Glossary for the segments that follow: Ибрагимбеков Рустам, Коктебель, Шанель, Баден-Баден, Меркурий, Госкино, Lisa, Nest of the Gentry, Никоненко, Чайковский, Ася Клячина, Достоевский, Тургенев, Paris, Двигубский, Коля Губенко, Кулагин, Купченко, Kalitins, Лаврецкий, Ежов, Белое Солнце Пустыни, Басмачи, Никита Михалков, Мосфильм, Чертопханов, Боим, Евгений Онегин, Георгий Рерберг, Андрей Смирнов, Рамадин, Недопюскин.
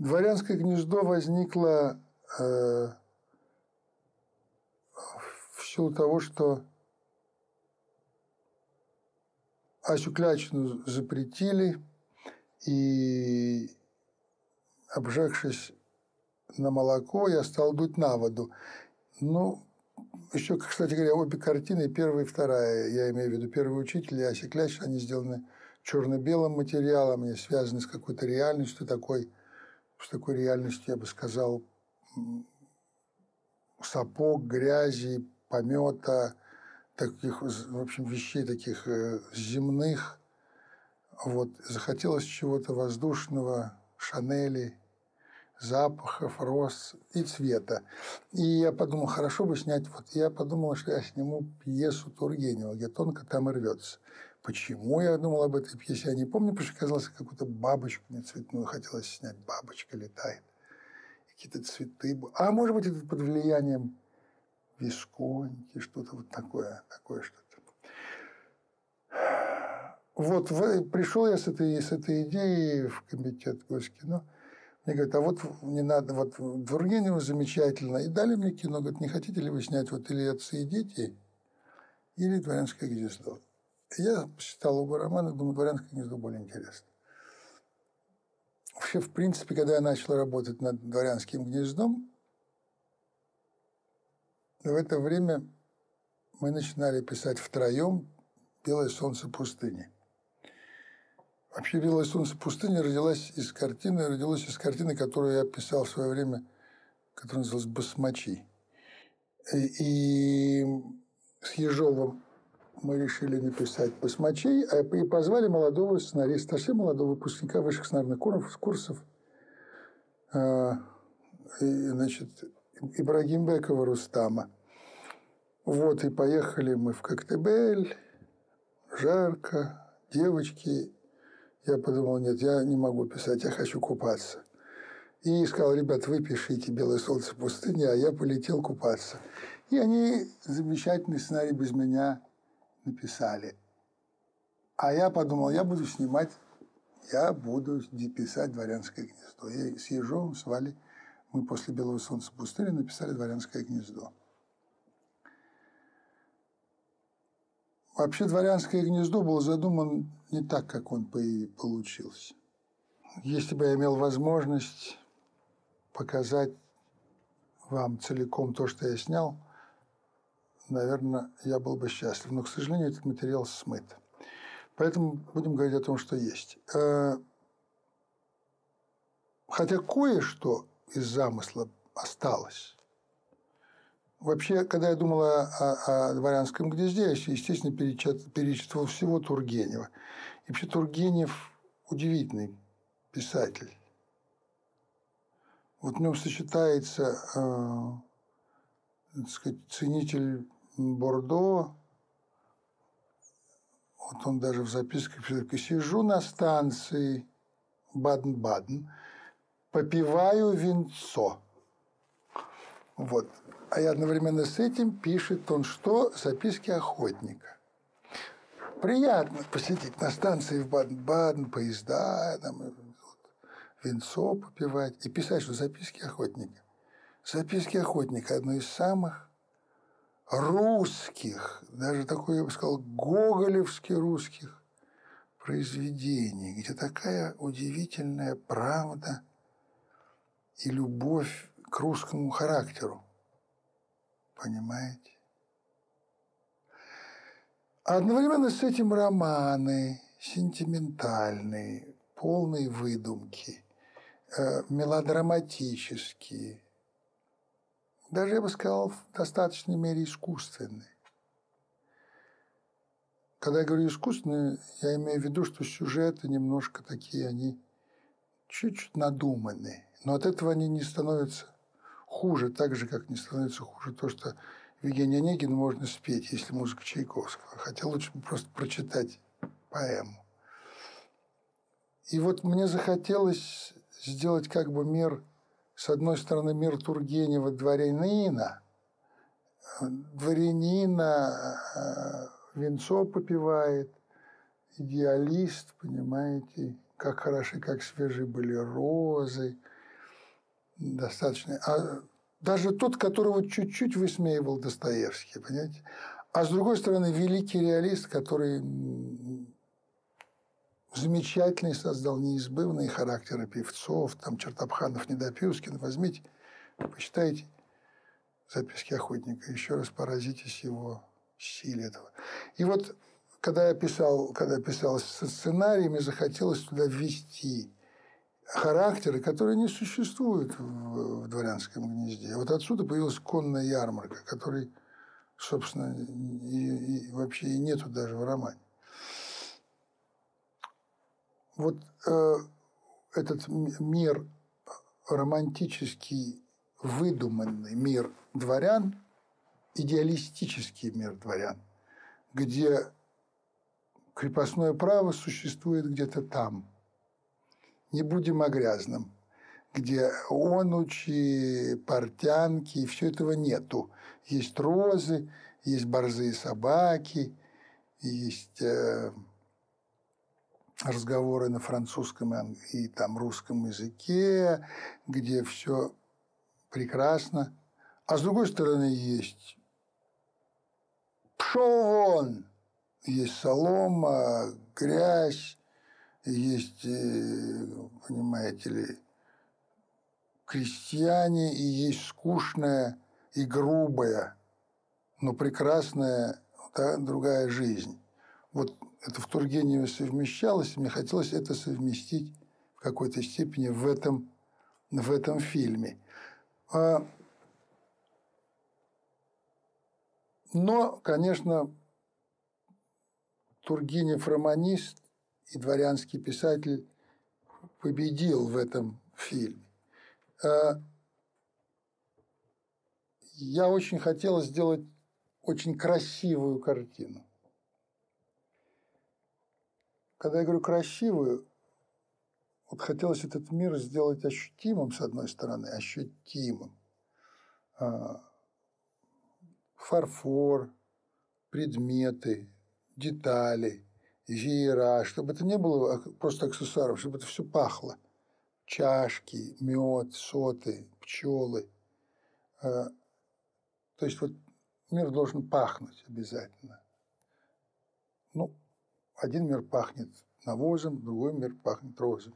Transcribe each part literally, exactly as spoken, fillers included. «Дворянское гнездо» возникло э, в силу того, что Асю Клячину запретили, и, обжегшись на молоко, я стал дуть на воду. Ну, еще, кстати говоря, обе картины, первая и вторая, я имею в виду первый учитель и Ася Клячина, они сделаны черно-белым материалом, они связаны с какой-то реальностью, такой, с такой реальностью, я бы сказал, сапог, грязи, помета, таких, в общем, вещей таких земных. Вот, захотелось чего-то воздушного, Шанели, запахов, роз и цвета. И я подумал, хорошо бы снять, вот я подумал, что я сниму пьесу Тургенева, где тонко там и рвется. Почему я думал об этой пьесе, я не помню, потому что казалось, какую-то бабочку мне цветную хотелось снять, бабочка летает, какие-то цветы. А может быть, это под влиянием Висконти, что-то вот такое, такое что-то. Вот пришел я с этой, с этой идеей в комитет Госкино. Мне говорят, а вот не надо, вот Тургенева замечательно. И дали мне кино, говорят, не хотите ли вы снять вот или «Отцы и дети», или «Дворянское гнездо». Я читал оба романа, думаю, «Дворянское гнездо» более интересно. Вообще, в принципе, когда я начал работать над «Дворянским гнездом», в это время мы начинали писать втроем «Белое солнце пустыни». Вообще «Белое солнце пустыни» родилась из картины, родилась из картины, которую я писал в свое время, которая называлась «Басмачи». И, и с Ежовым мы решили не писать «Басмачей», а и позвали молодого сценариста, совсем молодого выпускника высших сценарных курсов, э, и, значит, Ибрагимбекова Рустама. Вот, и поехали мы в Коктебель, жарко, девочки. Я подумал, нет, я не могу писать, я хочу купаться. И сказал, ребят, вы пишите «Белое солнце пустыни», а я полетел купаться. И они замечательный сценарий без меня написали. А я подумал, я буду снимать, я буду писать «Дворянское гнездо». И с Ежовым свали, мы после «Белого солнца пустыни» написали «Дворянское гнездо». Вообще «Дворянское гнездо» было задумано не так, как он получился. Если бы я имел возможность показать вам целиком то, что я снял, наверное, я был бы счастлив. Но, к сожалению, этот материал смыт. Поэтому будем говорить о том, что есть. Хотя кое-что из замысла осталось. Вообще, когда я думал о, о, о «Дворянском гнезде», я, естественно, перечитывал всего Тургенева. И вообще Тургенев удивительный писатель. Вот в нем сочетается, э, так сказать, ценитель Бордо. Вот он даже в записках пишет: «Сижу на станции Баден-Баден, попиваю винцо». Вот. А и одновременно с этим пишет он что? Записки охотника. Приятно посетить на станции в Баден-Баден, поезда, там, винцо попивать. И писать, что записки охотника. Записки охотника – одно из самых русских, даже такое, я бы сказал, гоголевски русских произведений, где такая удивительная правда и любовь к русскому характеру. Понимаете? Одновременно с этим романы сентиментальные, полные выдумки, э, мелодраматические, даже, я бы сказал, в достаточной мере искусственные. Когда я говорю искусственные, я имею в виду, что сюжеты немножко такие, они чуть-чуть надуманные, но от этого они не становятся хуже, так же, как не становится хуже то, что Евгений Онегин можно спеть, если музыка Чайковского. Хотя лучше бы просто прочитать поэму. И вот мне захотелось сделать как бы мир, с одной стороны, мир Тургенева дворянина, дворянина венцо попивает, идеалист, понимаете, как хороши, как свежи были розы, достаточно. А даже тот, которого чуть-чуть высмеивал Достоевский, понимаете? А с другой стороны, великий реалист, который замечательный создал неизбывные характеры певцов, там Чертопханов, Недопюскин. Возьмите, почитайте записки охотника, еще раз поразитесь его силе этого. И вот, когда я писал, когда писал со сценариями, захотелось туда ввести характеры, которые не существуют в, в «Дворянском гнезде». Вот отсюда появилась конная ярмарка, которой, собственно, и, и вообще и нету даже в романе. Вот э, этот мир романтический, выдуманный мир дворян, идеалистический мир дворян, где крепостное право существует где-то там. Не будем о грязном, где онучи, портянки, все этого нету. Есть розы, есть борзые собаки, есть э, разговоры на французском и, и там русском языке, где все прекрасно. А с другой стороны есть «пшел вон!», есть солома, грязь, есть, понимаете ли, крестьяне, и есть скучная и грубая, но прекрасная, да, другая жизнь. Вот это в Тургеневе совмещалось, и мне хотелось это совместить в какой-то степени в этом, в этом фильме. Но, конечно, Тургенев романист и дворянский писатель победил в этом фильме. Я очень хотел сделать очень красивую картину. Когда я говорю красивую, вот хотелось этот мир сделать ощутимым, с одной стороны, ощутимым. Фарфор, предметы, детали, веера, чтобы это не было просто аксессуаром, чтобы это все пахло. Чашки, мед, соты, пчелы. То есть вот мир должен пахнуть обязательно. Ну, один мир пахнет навозом, другой мир пахнет розом.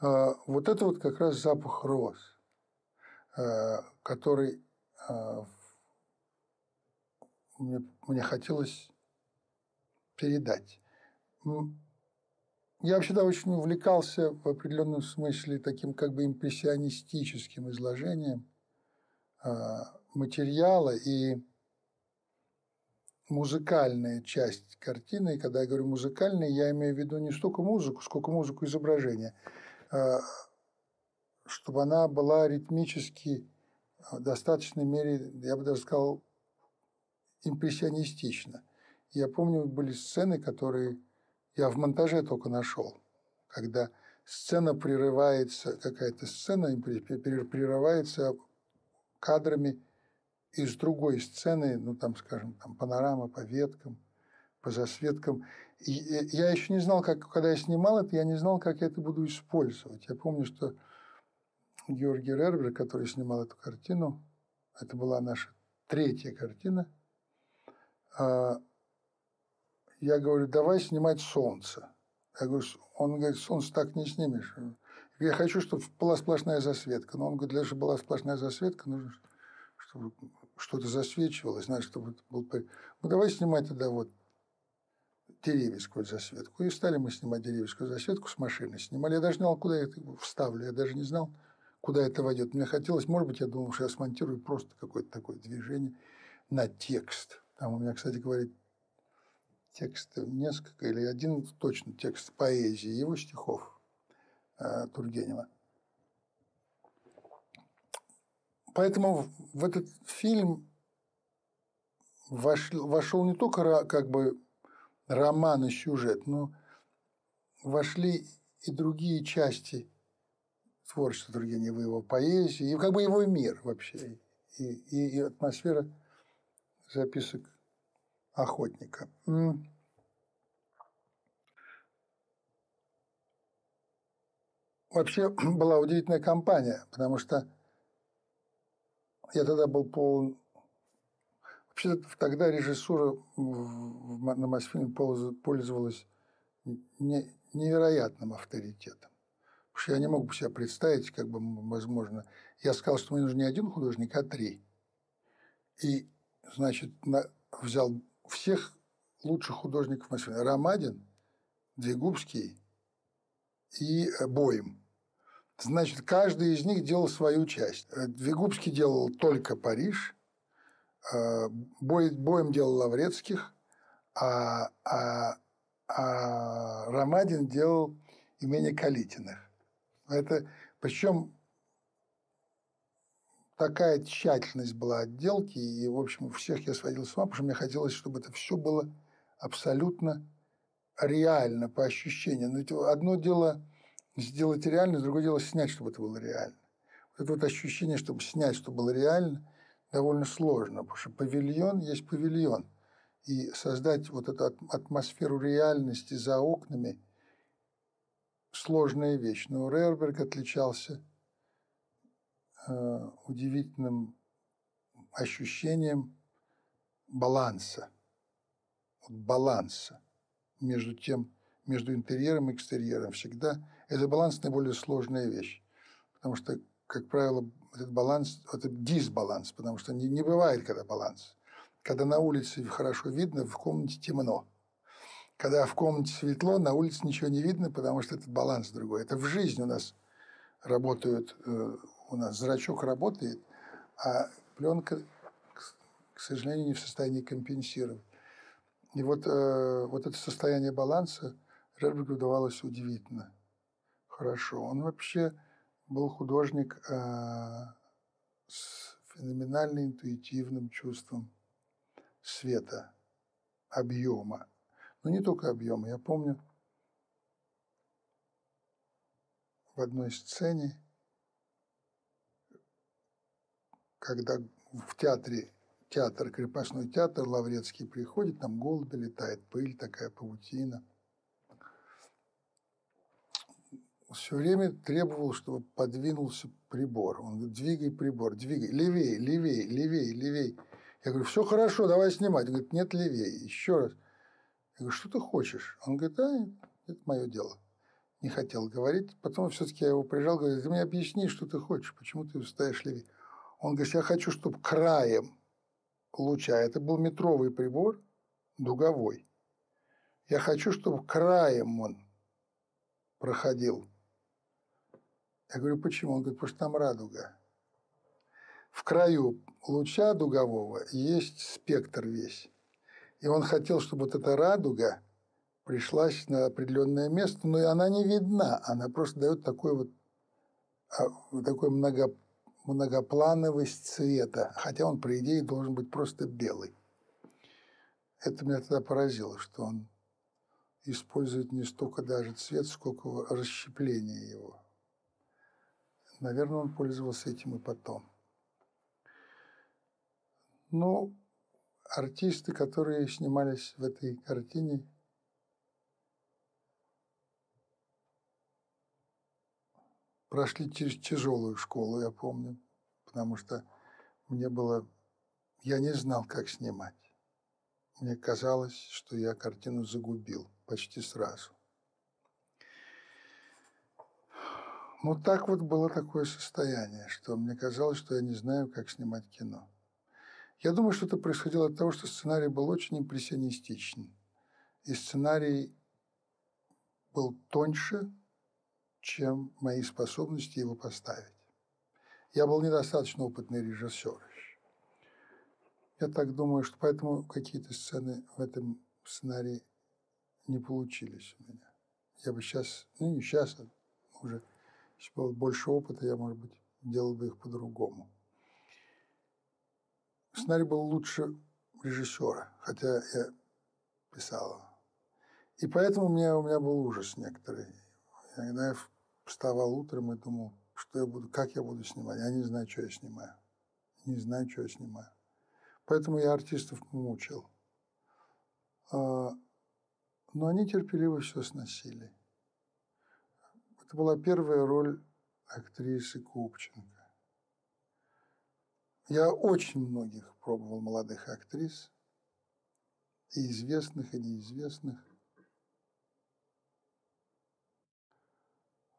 Вот это вот как раз запах роз, который мне, мне хотелось передать. Я всегда очень увлекался в определенном смысле таким как бы импрессионистическим изложением материала, и музыкальная часть картины, и когда я говорю музыкальная, я имею в виду не столько музыку, сколько музыку изображения, чтобы она была ритмически в достаточной мере, я бы даже сказал, импрессионистична. Я помню, были сцены, которые я в монтаже только нашел, когда сцена прерывается, какая-то сцена прерывается кадрами из другой сцены, ну там, скажем, там, панорама по веткам, по засветкам. И я еще не знал, как, когда я снимал это, я не знал, как я это буду использовать. Я помню, что Георгий Рерберг, который снимал эту картину, это была наша третья картина, я говорю, давай снимать солнце. Я говорю, он говорит, солнце так не снимешь. Я хочу, чтобы была сплошная засветка. Но он говорит, для того, чтобы была сплошная засветка, нужно, чтобы что-то засвечивалось, значит, чтобы это был... Ну, давай снимать тогда вот деревья сквозь засветку. И стали мы снимать деревья сквозь засветку с машины. Снимали. Я даже не знал, куда я это вставлю. Я даже не знал, куда это войдет. Мне хотелось, может быть, я думал, что я смонтирую просто какое-то такое движение на текст. Там у меня, кстати, говорит, текстов несколько, или один точно текст поэзии, его стихов Тургенева. Поэтому в этот фильм вошел, вошел не только как бы роман и сюжет, но вошли и другие части творчества Тургенева, его поэзии, и как бы его мир вообще, и, и, и атмосфера записок охотника. вообще была удивительная компания, потому что я тогда был полон... Вообще тогда режиссура на Мосфильме пользовалась невероятным авторитетом. Потому что я не мог бы себе представить, как бы, возможно... Я сказал, что мне нужен не один художник, а три. И, значит, на... взял всех лучших художников Мосфильма. Рамадин, Двигубский и Боим. Значит, каждый из них делал свою часть. Двигубский делал только Париж, Бой, Боим делал Лаврецких, а, а, а Рамадин делал «Имение Калитиных». Это, причем такая тщательность была отделки, и, в общем, всех я сводил с ума, потому что мне хотелось, чтобы это все было абсолютно реально, по ощущениям. Но одно дело сделать реально, другое дело снять, чтобы это было реально. Вот это вот ощущение, чтобы снять, чтобы было реально, довольно сложно, потому что павильон есть павильон. И создать вот эту атмосферу реальности за окнами – сложная вещь. Но Рерберг отличался э, удивительным ощущением баланса. Вот баланса между тем, между интерьером и экстерьером всегда. Это баланс – наиболее сложная вещь, потому что, как правило, этот баланс, это дисбаланс, потому что не, не бывает, когда баланс. Когда на улице хорошо видно, в комнате темно. Когда в комнате светло, на улице ничего не видно, потому что это баланс другой. Это в жизни у нас работают, у нас зрачок работает, а пленка, к сожалению, не в состоянии компенсировать. И вот, вот это состояние баланса Рербергу удавалось удивительно хорошо. Он вообще был художник э, с феноменально интуитивным чувством света, объема. Но не только объема. Я помню, в одной сцене, когда в театре, театр, крепостной театр, Лаврецкий приходит, там голуби летает, пыль такая, паутина. Все время требовал, чтобы подвинулся прибор. Он говорит, двигай прибор, двигай, левее, левее, левее, левее. Я говорю, все хорошо, давай снимать. Он говорит, нет, левее, еще раз. Я говорю, что ты хочешь? Он говорит, а, это мое дело. Не хотел говорить. Потом все-таки я его прижал, говорю, ты мне объясни, что ты хочешь, почему ты ставишь левее. Он говорит, я хочу, чтобы краем луча, это был метровый прибор, дуговой. Я хочу, чтобы краем он проходил. Я говорю, почему? Он говорит, потому что там радуга. В краю луча дугового есть спектр весь. И он хотел, чтобы вот эта радуга пришлась на определенное место, но и она не видна, она просто дает такой вот такой много, многоплановость цвета, хотя он, по идее, должен быть просто белый. Это меня тогда поразило, что он использует не столько даже цвет, сколько расщепление его. Наверное, он пользовался этим и потом. Ну, артисты, которые снимались в этой картине, прошли через тяжелую школу, я помню, потому что мне было... Я не знал, как снимать. Мне казалось, что я картину загубил почти сразу. Ну, так вот было такое состояние, что мне казалось, что я не знаю, как снимать кино. Я думаю, что это происходило от того, что сценарий был очень импрессионистичен. И сценарий был тоньше, чем мои способности его поставить. Я был недостаточно опытный режиссер. Я так думаю, что поэтому какие-то сцены в этом сценарии не получились у меня. Я бы сейчас, ну не сейчас, а уже... Если было больше опыта, я, может быть, делал бы их по-другому. Сценарий был лучше режиссера, хотя я писал его. И поэтому у меня, у меня был ужас некоторый. Когда я вставал утром и думал, что я буду, как я буду снимать, я не знаю, что я снимаю. Не знаю, что я снимаю. Поэтому я артистов мучил. Но они терпеливо все сносили. Это была первая роль актрисы Купченко. Я очень многих пробовал молодых актрис, и известных, и неизвестных.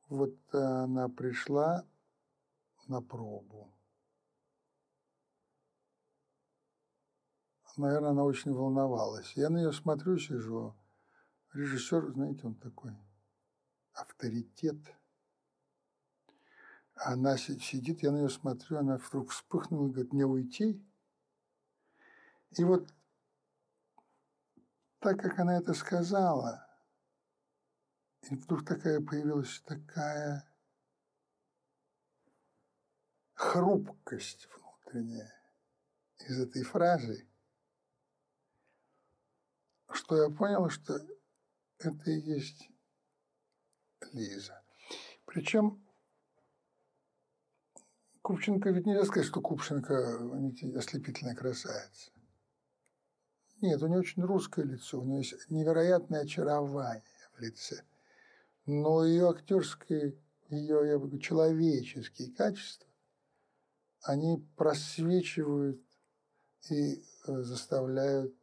Вот она пришла на пробу. Наверное, она очень волновалась. Я на нее смотрю, сижу. Режиссер, знаете, он такой авторитет. Она сидит, я на нее смотрю, она вдруг вспыхнула и говорит: мне уйти. И вот так, как она это сказала, и вдруг такая появилась такая хрупкость внутренняя из этой фразы, что я понял, что это и есть Лиза. Причем Купченко, ведь нельзя сказать, что Купченко ослепительная красавица. Нет, у нее очень русское лицо, у нее есть невероятное очарование в лице. Но ее актерские, ее, я бы говорю, человеческие качества, они просвечивают и заставляют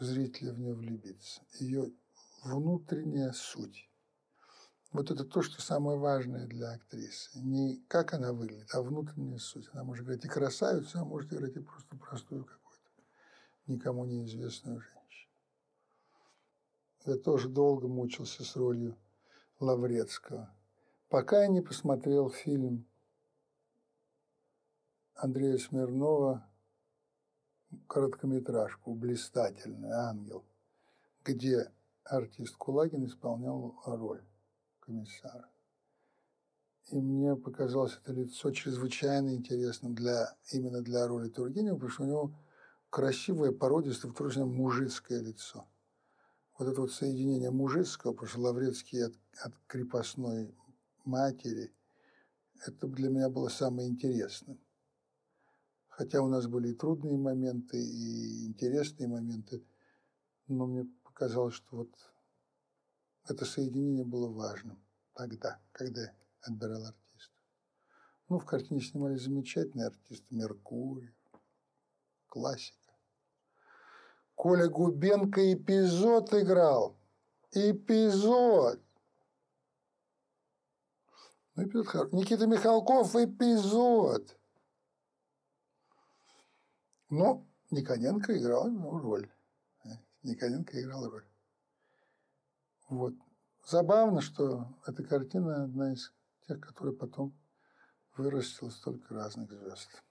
зрителя в нее влюбиться. Ее внутренняя суть. Вот это то, что самое важное для актрисы. Не как она выглядит, а внутренняя суть. Она может играть и красавицу, а может играть и просто простую какую-то, никому неизвестную женщину. Я тоже долго мучился с ролью Лаврецкого. Пока я не посмотрел фильм Андрея Смирнова, короткометражку «Блистательный ангел», где артист Кулагин исполнял роль комиссара. И мне показалось это лицо чрезвычайно интересным для, именно для роли Тургенева, потому что у него красивое, породистое, второе мужицкое лицо. Вот это вот соединение мужицкого, потому что Лаврецкий от, от крепостной матери, это для меня было самое интересное. Хотя у нас были и трудные моменты, и интересные моменты, но мне показалось, что вот это соединение было важным тогда, когда я отбирал артиста. Ну, в картине снимали замечательные артисты: Меркурий, классика. Коля Губенко эпизод играл. Эпизод! Ну, эпизод хороший. Никита Михалков эпизод! Но Никоненко играл ну, роль. Никоненко играл роль. Вот. Забавно, что эта картина одна из тех, которая потом вырастила столько разных звезд.